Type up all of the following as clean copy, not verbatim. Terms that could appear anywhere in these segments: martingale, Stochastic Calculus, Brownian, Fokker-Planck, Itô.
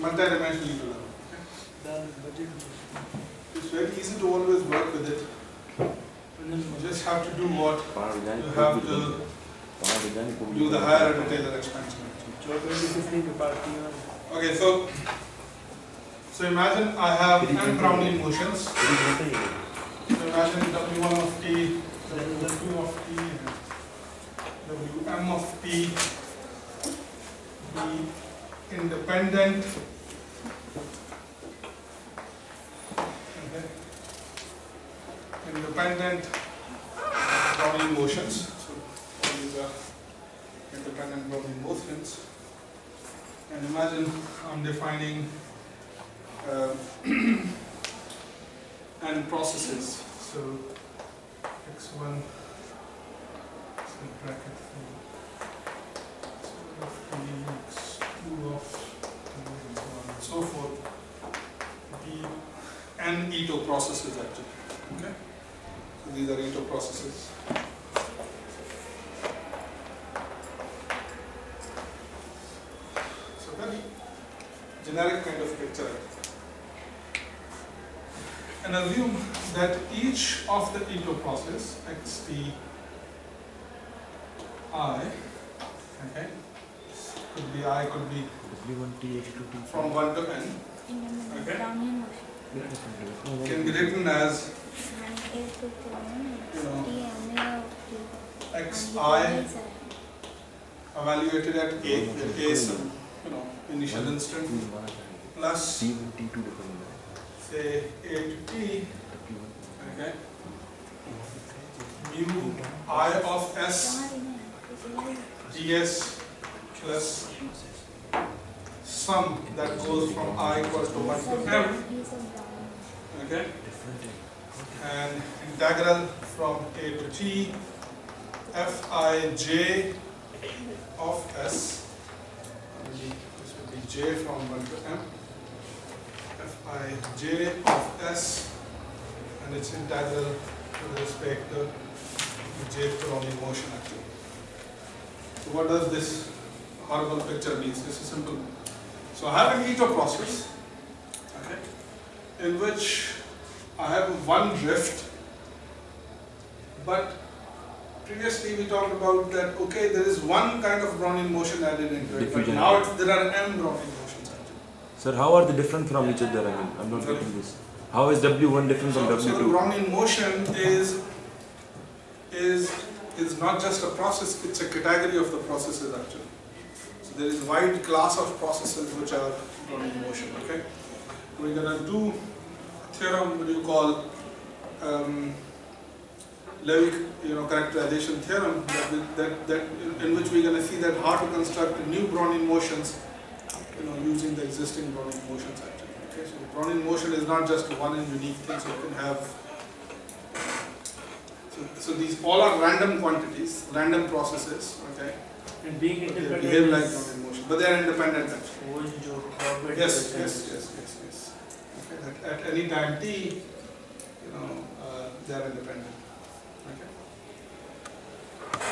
multi-dimensionally to learn. Okay? It's very easy to always work with it. You just have to do what you have to do, the higher order Taylor expansion. Okay, so imagine I have n Brownian motions. So imagine W1 of t, W2 of t, Wm of t be independent. Okay. Independent Brownian motions. So these are independent Brownian motions. And imagine I'm defining and processes. So x1 is in bracket x2 of and so on and so forth. The n Itô processes actually. Okay? So these are Itô processes. So very generic kind of picture. And assume that each of the Itô process, xti, okay, could be I, could be from 1 to n, okay, can be written as, you know, xi evaluated at a, where a is some, you know, initial instant, plus say a to t, okay, mu I of s ds plus sum that goes from I equals to 1 to m, okay, and integral from a to t Fij of s, this would be j from 1 to m, Fij of s, and its integral with respect to j Brownian motion actually. So what does this horrible picture mean? This is simple. So I have an Itô process, okay, in which I have one drift, but previously we talked about that, okay, there is one kind of Brownian motion added into it, but now there are m Brownian motions actually. Sir, how are they different from each other? I mean, I'm not getting this. How is W1 different from W2? So the Brownian motion is not just a process, it's a category of the processes actually. So there is a wide class of processes which are Brownian motion, okay? We're going to do a theorem that you call Levi, you know, characterization theorem, that in which we're going to see that how to construct new Brownian motions, you know, using the existing Brownian motions actually, okay? So Brownian motion is not just one and unique thing, so you can have so these all are random quantities, random processes, okay? And being independent, they behave like Brownian motion, but they are independent actually. Yes. Okay. At any time t, you know, they are independent. Okay.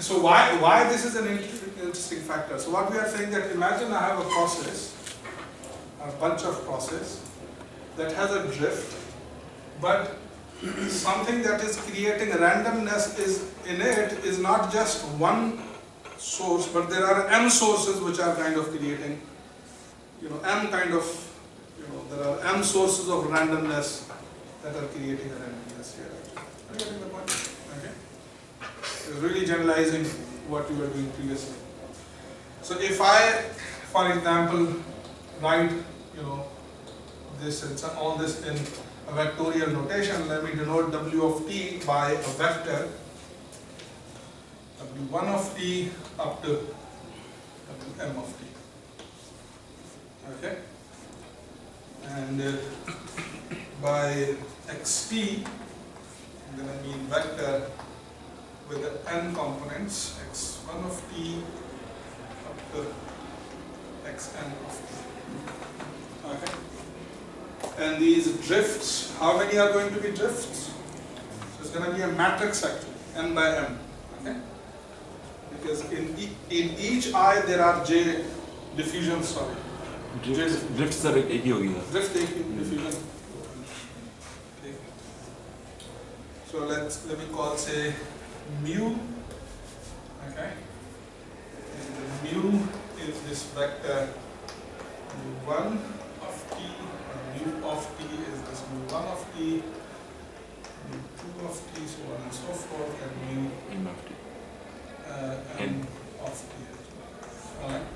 So why this is an interesting factor? So what we are saying that imagine I have a process, a bunch of process that has a drift, but something that is creating randomness is in it is not just one source, but there are m sources which are kind of creating, you know, m kind of, you know, there are m sources of randomness that are creating a randomness here. Are you getting the point? Okay. It's really generalizing what you were doing previously. So if I, for example, write, you know, this and all this in a vectorial notation, let me denote W of t by a vector W1 of t up to Wm of t, okay, and by xt I'm going to mean vector with the n components x1 of t up to xn of t, okay. And these drifts, how many are going to be drifts? So it's going to be a matrix actually, n by m, okay? Because in each I there are j diffusions, sorry, drift sir एक ही होगी ना drift एक ही diffusion So let me call say mu, okay, and the mu is this vector mu1 of t, and mu of t is this mu1 of t, mu2 of t, so on and so forth, and mu of t, n of t as well. Alright?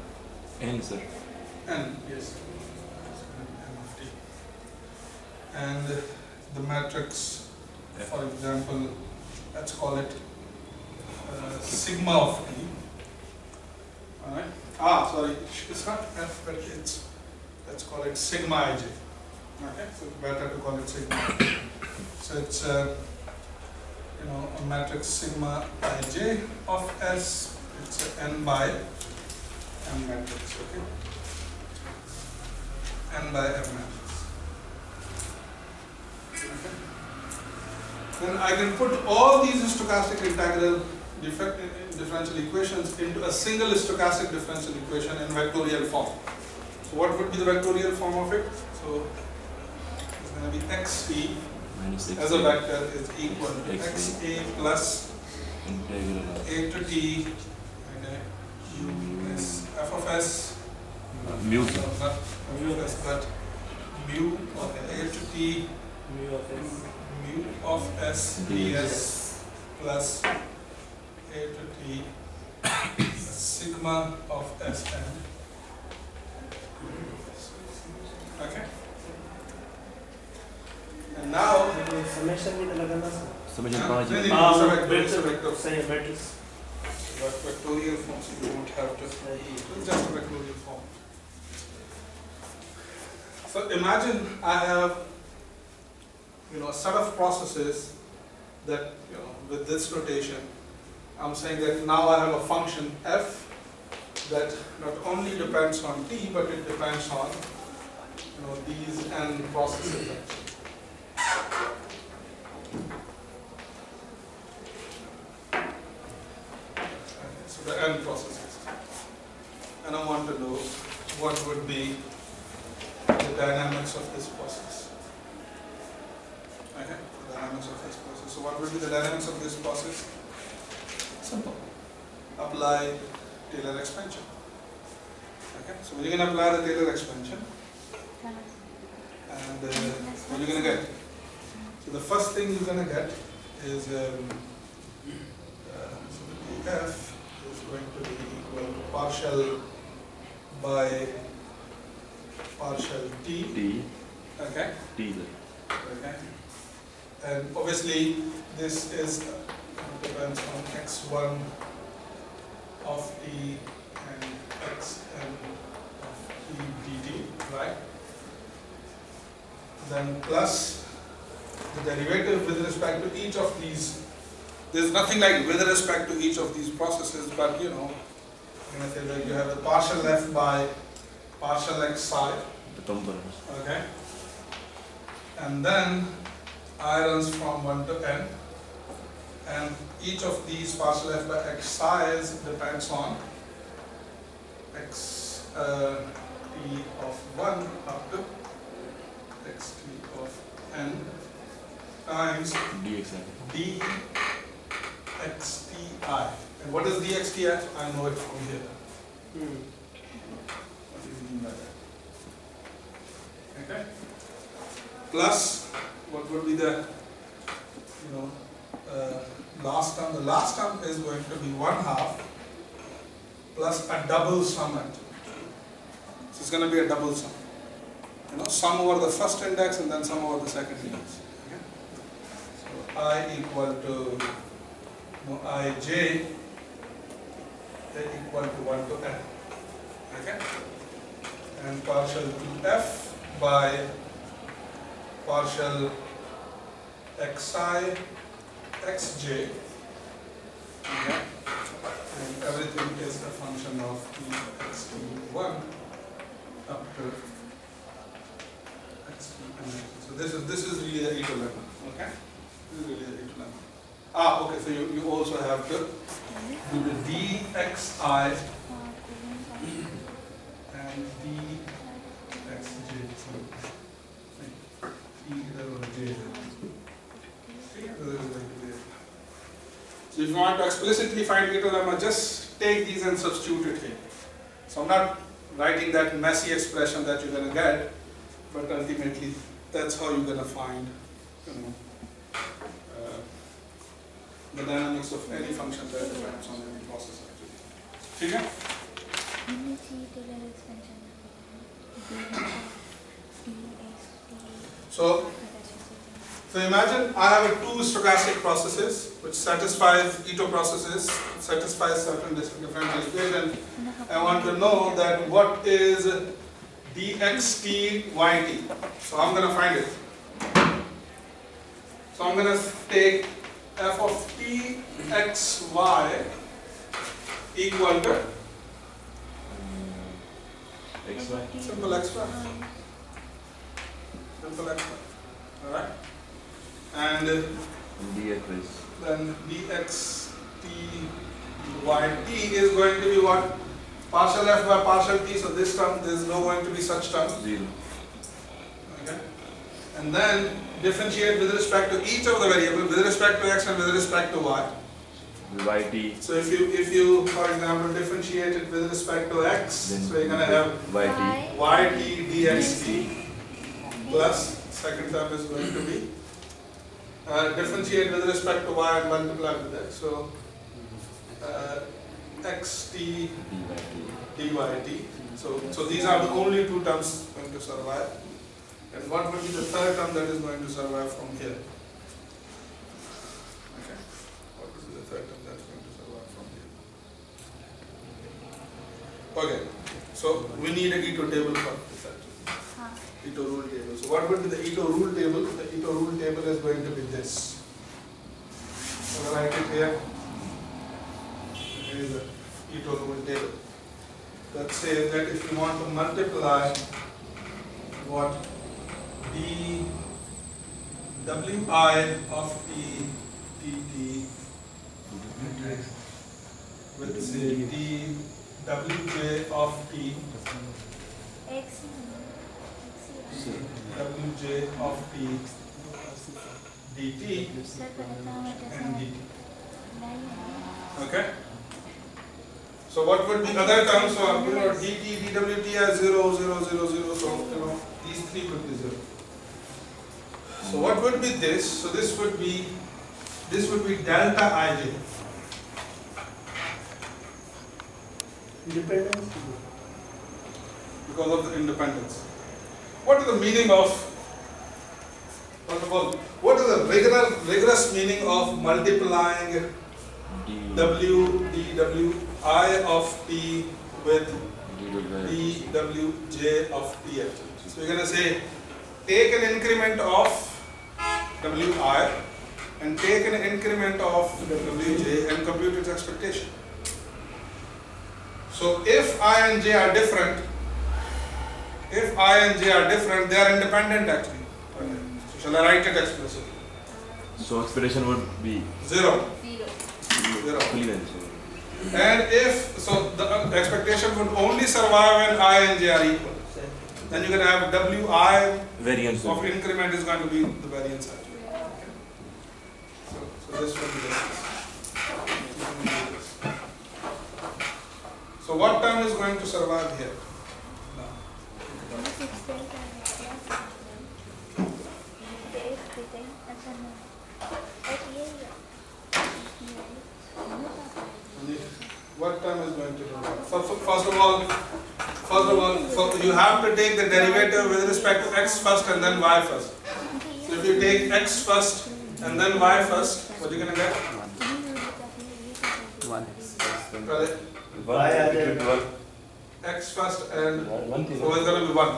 N, sir. N, yes. N of t. And the matrix. For example, let's call it sigma of t. All right. Sorry, it's not f, but it's let's call it sigma ij. Okay, so it's better to call it sigma. So it's a matrix sigma ij of S. It's a n by m matrix. Okay, n by m matrix. Okay. Then I can put all these stochastic integral differential equations into a single stochastic differential equation in vectorial form. So what would be the vectorial form of it? So it's going to be xp as a vector is equal to xa plus a to t u s f of s mu s but mu of a to t mu of s u of s ds plus a to t sigma of sn. Okay. And now summation with the summation matrix. But vectorial form, so you won't have to. It's just a vectorial form. So imagine I have a set of processes that, with this notation, I'm saying that now I have a function f that not only depends on t, but it depends on, these n processes. Okay, so the n processes. And I want to know what would be the dynamics of this process. Okay, the dynamics of this process. So what would be the dynamics of this process? Simple. Apply Taylor expansion. Okay, so when you're going to apply the Taylor expansion, and what you're going to get? So the first thing you're going to get is so the df is going to be equal to partial by partial t. T. Okay. T. Okay. And obviously, this is depends on x1 of t and xn of t dt, right? Then plus the derivative with respect to each of these. There's nothing like with respect to each of these processes, but you have the partial f by partial xi. Okay. And then I runs from 1 to n, and each of these partial f by x size depends on x t of 1 up to x t of n times dxti. And what is dxti? I know it from here. What do you mean by that? Okay. Plus, what would be the, last term? The last term is going to be 1/2 plus a double sum. So it's going to be a double sum. Sum over the first index and then sum over the second index. Okay? So I equal to, ij equal to 1 to n. Okay? And partial to f by partial xi, xj, okay, and everything is a function of t(x t1) up to x t n. So this is really the Itô lemma, okay? This is really the Itô lemma. Okay. So you also have to do the dxi and d want to explicitly find little lemma, just take these and substitute it here. So I'm not writing that messy expression that you're going to get, but ultimately that's how you're going to find, you know, the dynamics of any function that depends on any process actually. Okay? So imagine I have two stochastic processes which satisfies Itô processes, satisfies certain differential equation. I want to know that what is dxt yt. So I'm going to find it. So I'm going to take f of t x y equal to xy. Simple xy. Simple xy. Alright? And then dxty is going to be what? Partial f by partial t, so this term, there is no going to be such term. Zero. Okay. And then differentiate with respect to each of the variable, with respect to x and with respect to y. Yt. So if you for example differentiate it with respect to x, then so you're gonna have yt dxt plus second term is going to be differentiate with respect to y and multiply with x. So xt dyt. So these are the only two terms going to survive. And what will be the third term that is going to survive from here? Okay. What is the third term that is going to survive from here? Okay. So we need an Itô table for this actually. Itô rule table. So what would be the Itô rule table? The Itô rule table is going to be this. So write it here. It is the Itô rule table. That says that if you want to multiply what d wi of t dt with say d wj of t x wj of t dt and dt. Okay? So what would be other terms? So you know dt, dwt are 0, 0, 0, 0, so you know these three would be 0. So what would be this? So this would be delta ij. Independence? Because of the independence. What is the meaning of, first of all, what is the rigorous meaning of multiplying w d w I of t with d w j of t actually? So we're going to say take an increment of w I and take an increment of w j and compute its expectation. So if I and j are different, if I and j are different, they are independent actually. Okay. So shall I write it explicitly? So expectation would be 0. 0. And if, so the expectation would only survive when I and j are equal. Then you're going to have wi variance of increment is going to be the variance actually. So this would be this. So what term is going to survive here? What term is going to survive? First of all, you have to take the derivative with respect to x first and then y first. So if you take x first and then y first, what are you going to get? 1. X first and one, so it's going to be 1.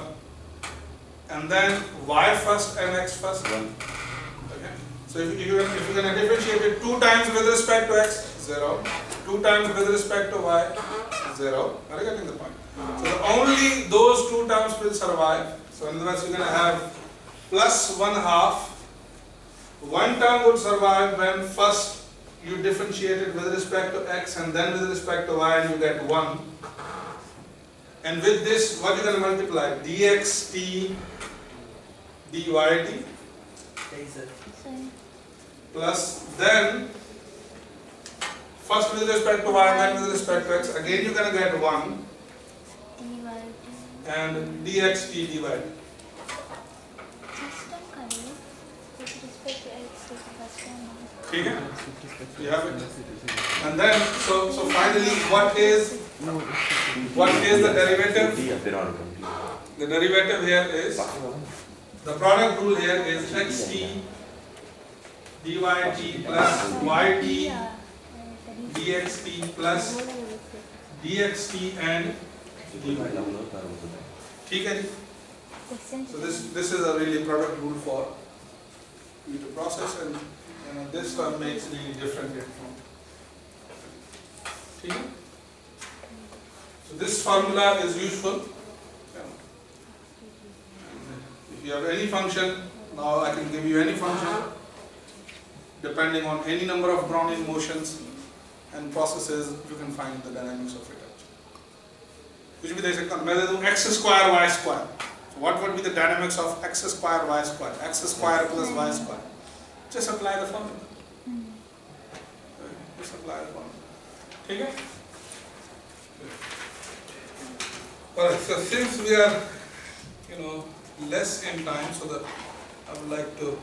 And then y first and x first. 1. Okay. So if you're going to differentiate it 2 times with respect to x, 0. 2 times with respect to y, 0. Are you getting the point? So only those two terms will survive. So in other words, you're going to have plus 1/2. One term would survive when first you differentiate it with respect to x and then with respect to y, and you get 1. And with this, what you can multiply? dxt dyt plus then First with respect to y, then with respect to x, again you can get 1 and dx t dy. Okay? You have it. And then, so finally, what is the derivative? The derivative here is, the product rule here is xt dyt plus yt dxt plus dxt and dy. Okay? So this is a really product rule for you to process, and this one makes really different from. Okay? So this formula is useful. If you have any function, now I can give you any function depending on any number of Brownian motions and processes, you can find the dynamics of it actually. Which means x square, y square. So what would be the dynamics of x square, y square? X square plus y square. Just apply the formula. Just apply the formula. Okay? Well, so since we are, less in time, so that I would like to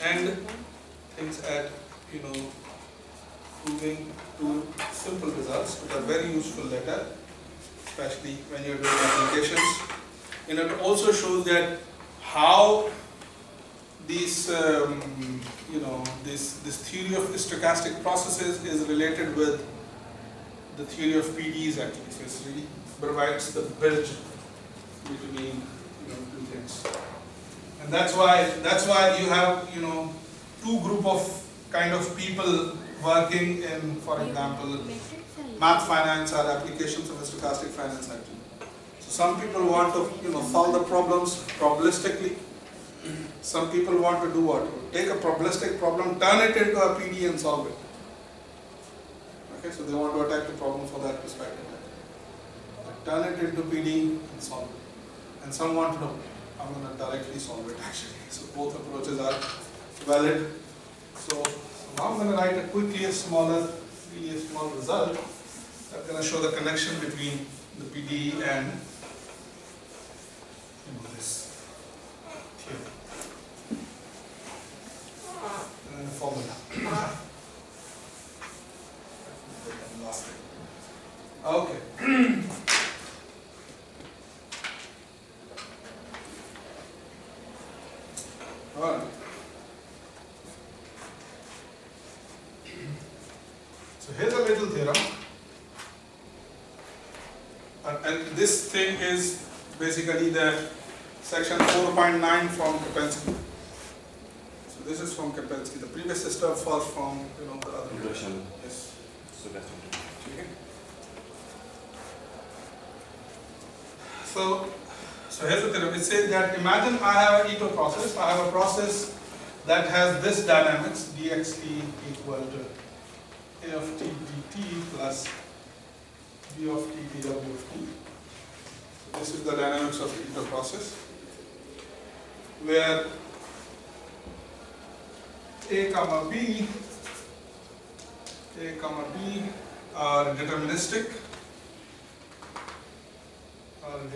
end things at, proving two simple results with a very useful letter, especially when you're doing applications. And it also shows that how these, this theory of stochastic processes is related with the theory of PDEs actually. So it really provides the bridge between two things, and that's why you have two group of kind of people working in, for example, math finance or applications of stochastic finance actually. So some people want to solve the problems probabilistically. Some people want to do what? Take a probabilistic problem, turn it into a PDE and solve it. Okay, so they want to attack the problem for that perspective. They turn it into PDE and solve it. And some want to know, I'm going to directly solve it actually. So both approaches are valid. So now I'm going to write a really small result that's going to show the connection between the PDE and this theory. And then the formula. Okay. Alright. So here's a little theorem, and this thing is basically the section 4.9 from Kapetsky. So this is from Kapetsky. The previous system was from the other direction. Yes. So that's okay. So here's the theorem. It says that imagine I have an Itô process. I have a process that has this dynamics, dxt equal to a of t dt plus b of t dw of t. So this is the dynamics of the Itô process, where a comma b are deterministic.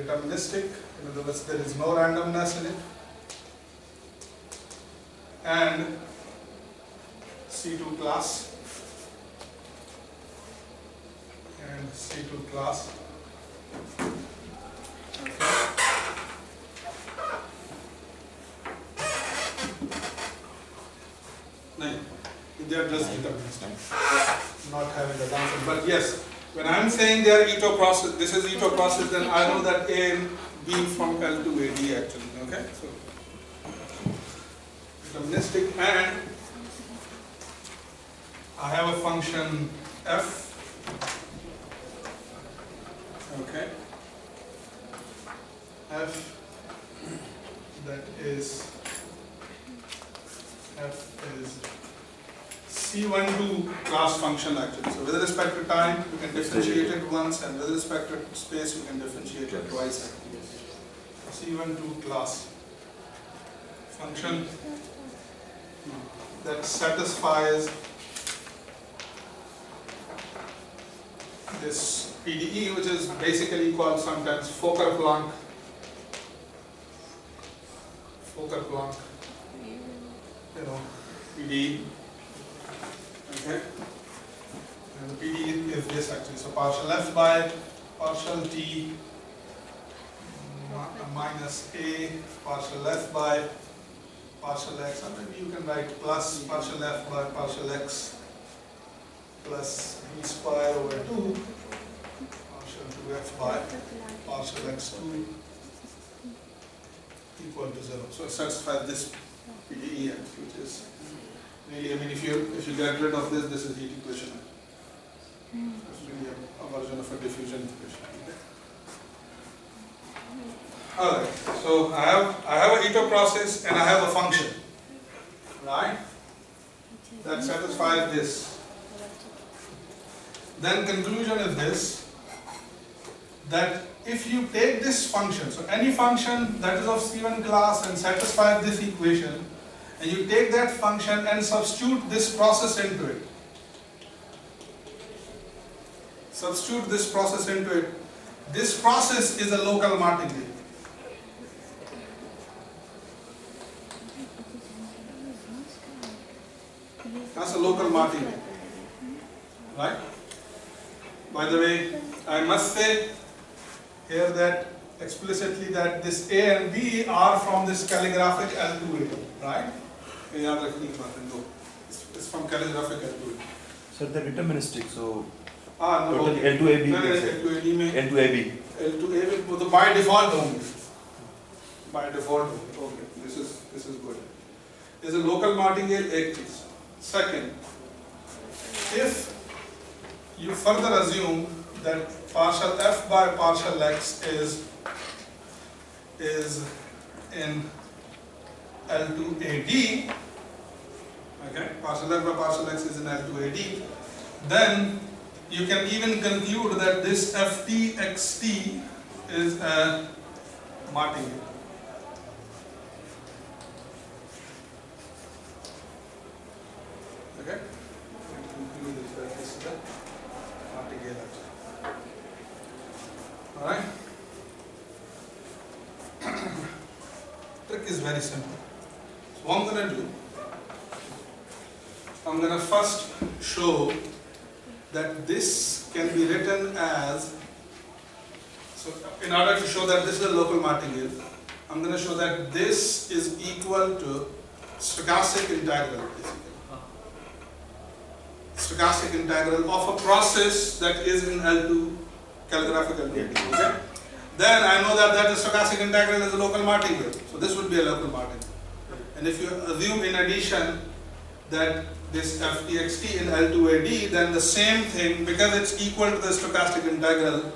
In other words, there is no randomness in it, and C2 class. No, they are just deterministic, not having the answer. But yes, when I am saying they are Itô process, this is Itô process, then I know that A from L to AD actually, okay? So deterministic, and I have a function f, okay? F that is C12 class function actually. So with respect to time, you can differentiate it once, and with respect to space, you can differentiate it twice actually. C12 class function that satisfies this PDE, which is basically called sometimes Fokker-Planck. Fokker-Planck, you know, PDE. Okay. And the PDE is this actually, so partial F by partial T minus A, partial F by partial X, or maybe you can write plus partial F by partial X plus B square over 2, partial 2F by partial X2 equal to 0. So it satisfies this PDE, which is really, I mean, if you get rid of this, this is heat equation. It's really a version of a diffusion equation. Alright, so I have an Itô process and I have a function, right, that satisfies this. Then conclusion is this, that if you take this function, so any function that is of C1 class and satisfies this equation, and you take that function and substitute this process into it. Substitute this process into it. This process is a local martingale. That's a local martingale, right? By the way, I must say here that explicitly that this A and B are from this calligraphic algorithm, right? It's from calligraphic algorithm. Sir, they're deterministic, so. Ah, no, okay. L2AB. L2AB. L2AB, so by default only. By default only. Okay, this is good. There's a local martingale, egg piece. Second, if you further assume that partial F by partial X is in L2AD, okay, partial F by partial X is in L2AD, then you can even conclude that this FTXT is a martingale. Okay? You can conclude that this is a martingale. Alright? Trick is very simple. So what I'm going to do, I'm going to first show that this can be written as, so in order to show that this is a local martingale, I'm going to show that this is equal to stochastic integral, basically. Stochastic integral of a process that is in L2 calligraphic algorithm. Okay? Then I know that the stochastic integral is a local martingale, so this would be a local martingale. And if you assume in addition that this FTXT in L2AD, then the same thing, because it's equal to the stochastic integral,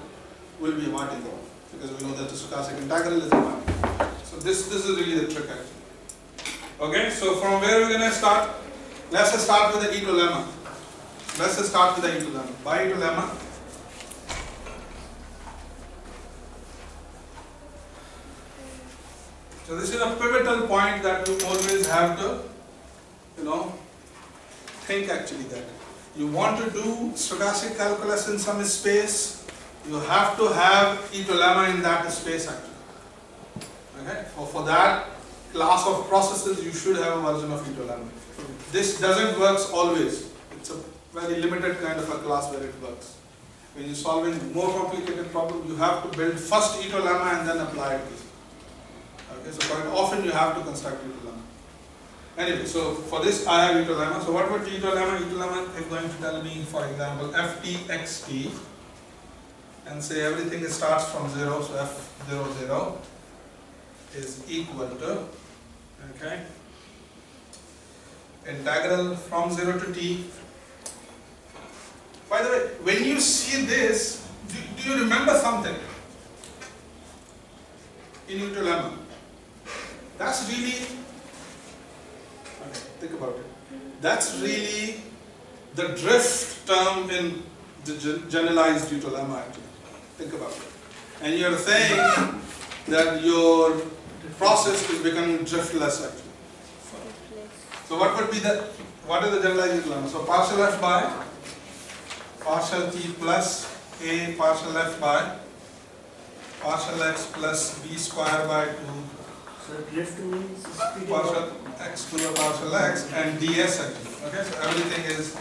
will be a martingale, because we know that the stochastic integral is a martingale. So this is really the trick actually. Okay, so from where we're going to start? Let's start with the Itô lemma. Let's start with the Itô lemma. By Itô lemma, so this is a pivotal point that you always have to, you know, think actually that you want to do stochastic calculus in some space, you have to have Itô lemma in that space actually. Okay? For that class of processes, you should have a version of Itô lemma. This doesn't work always. It's a very limited kind of a class where it works. When you're solving more complicated problems, you have to build first Itô lemma and then apply it. Okay? So quite often you have to construct Itô lemma. Anyway, so for this I have Itô lemma. So what would be Itô lemma? Itô lemma is going to tell me, for example, FTXT, and say everything starts from 0, so F00 is equal to, okay, integral from 0 to t. By the way, when you see this, do you remember something in Itô lemma? That's really, think about it. That's really the drift term in the generalized Itô lemma actually. Think about it. And you're saying that your process is becoming driftless actually. So what would be the, what is the generalized Itô lemma? So partial F by partial T plus a partial f by partial x plus b square by 2. So left means partial x to the partial x and ds again. Okay, so everything is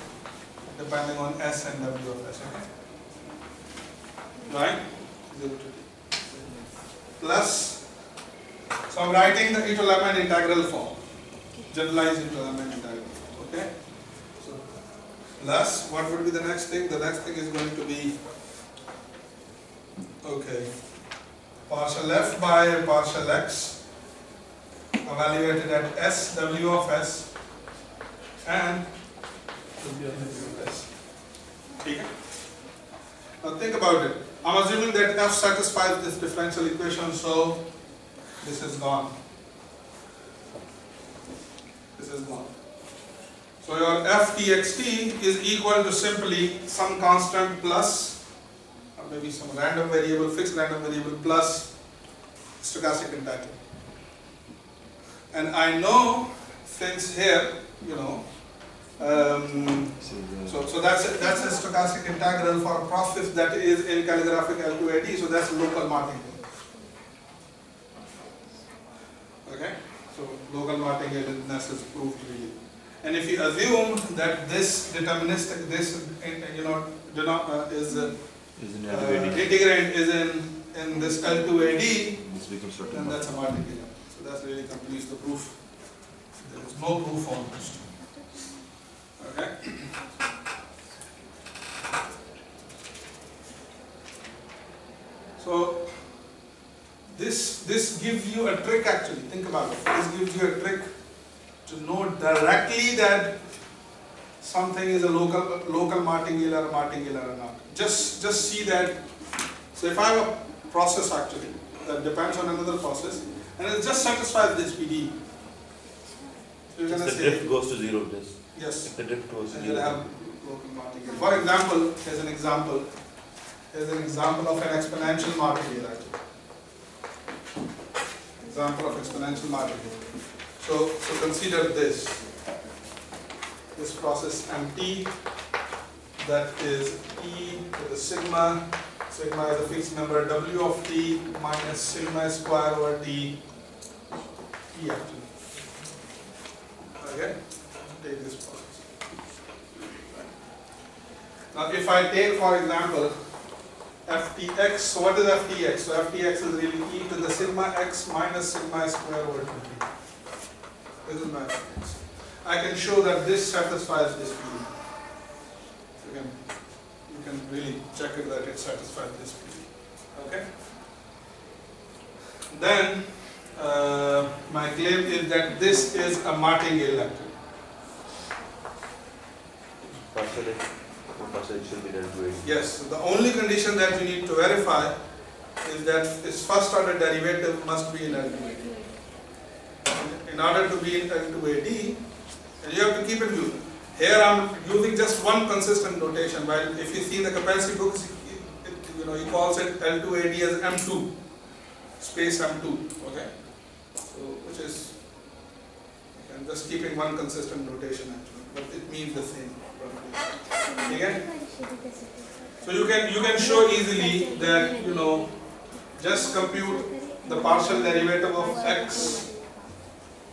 depending on s and w of s. Okay, right? 0 to t plus. So I'm writing the Itô Lamant integral form, generalized Itô Lamant integral form. Okay. So plus what would be the next thing? The next thing is going to be okay partial f by partial x evaluated at s w of s and w of s. Okay. Now think about it. I'm assuming that f satisfies this differential equation, so this is gone. This is gone. So your f txt is equal to simply some constant plus or maybe some random variable, fixed random variable plus stochastic integral. And I know since here, you know, so that's a stochastic integral for a process that is in calligraphic L2AD, so that's local martingale. Okay, so local martingaleness is proved to you. And if you assume that this deterministic, this you know, integrand is in this L2AD, then that's a martingale. So that really completes the proof. There is no proof almost. Okay. So this gives you a trick actually, think about it. This gives you a trick to know directly that something is a local martingale or not. Just see that. So if I have a process actually that depends on another process and it just satisfies this PD. So if the drift goes to zero, yes. Yes. If the drift goes to zero. You'll have local martingale. For example, here's an example of an exponential martingale actually. Example of exponential martingale. So consider this process MT, that is E to the sigma. Sigma is a fixed number W of T minus sigma square over T, E actually. Okay, take this process. Now if I take for example ftx, so what is ftx? So ftx is really e to the sigma x minus sigma square over 2t. This is my ftx. I can show that this satisfies this PD. You can really check it that it satisfies this PD. Okay? Then my claim is that this is a martingale actually. Yes, so the only condition that you need to verify is that its first order derivative must be in L2AD. In order to be in L2AD, and you have to keep in view. Here I'm using just one consistent notation, while if you see in the capacity books, you know, he calls it L2AD as M2, space M2, okay? So, which is, I'm just keeping one consistent notation actually, but it means the same. Okay? So you can show easily that, you know, just compute the partial derivative of x,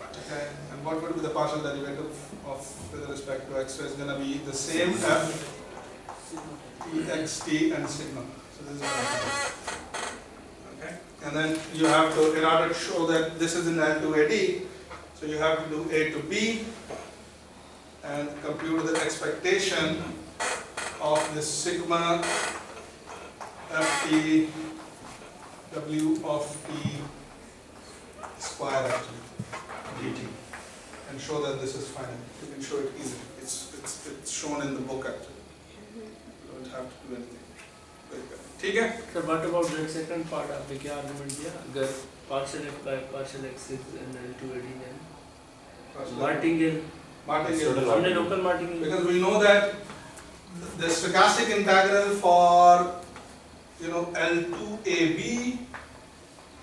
okay, and what would be the partial derivative of with respect to x? So it's going to be the same f t x t and sigma. So this is okay, and then you have to, in order to show that this is in L2AD, so you have to do a to b and compute the expectation of this sigma ft w of t square actually dt, and show that this is final. You can show it easily. It's shown in the book actually. You don't have to do anything. ठीक है? Sir, what about the second part? आपने क्या argument दिया? अगर partial x by partial x is in L2AD then martingale. Local martingale. Because we know that the stochastic integral for, you know, L2AB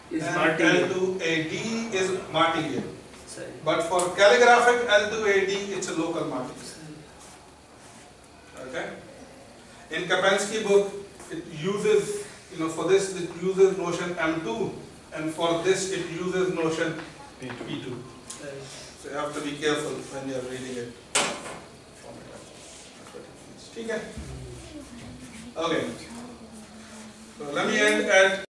is and L2AD is martingale. Sorry. But for calligraphic L2AD, it's a local martingale. Okay. In Kapelski book, it uses, for this it uses notion M2, and for this it uses notion P2. So you have to be careful when you are reading it. Okay. So let me end at